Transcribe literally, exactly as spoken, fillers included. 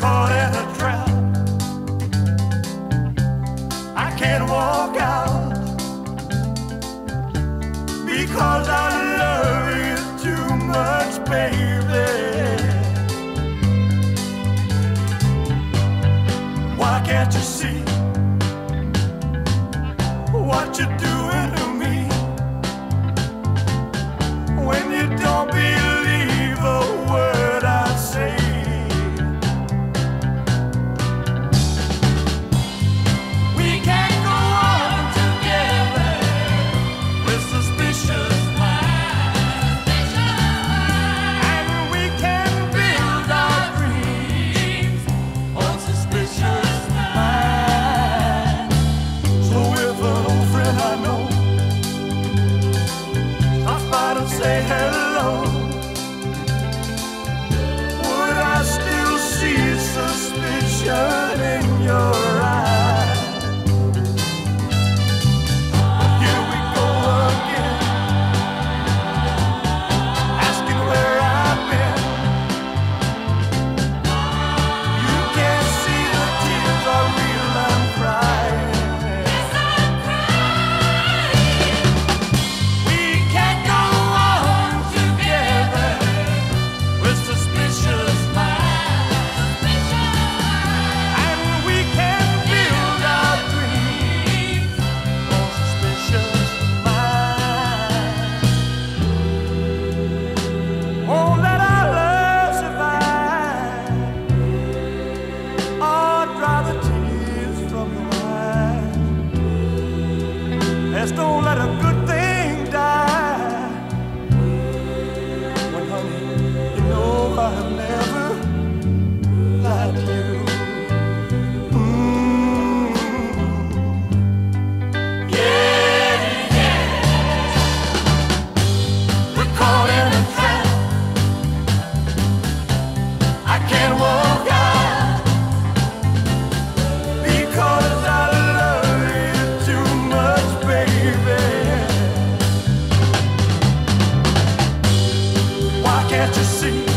caught in a trap. I can't walk out because I love you too much, baby. Why can't you see what you're doing to me? When you don't believe a word I say, we can't go on together with suspicious minds, and we can build our dreams on suspicious minds. So if an old friend I know stops by to say hello, would I still see suspicion in your eyes? But here we go again, asking where I've been. You can't see the tears I real I'm crying. We can't go on together with suspicious minds, and we can build our dreams on suspicious minds. Won't let our love survive or dry the tears from your eyes. Let's don't let a good thing die. When honey, you know I have never lied to you. Mm. Yeah, yeah. We're caught in a trap. I can't walk out because I love you too much, baby. Why can't you see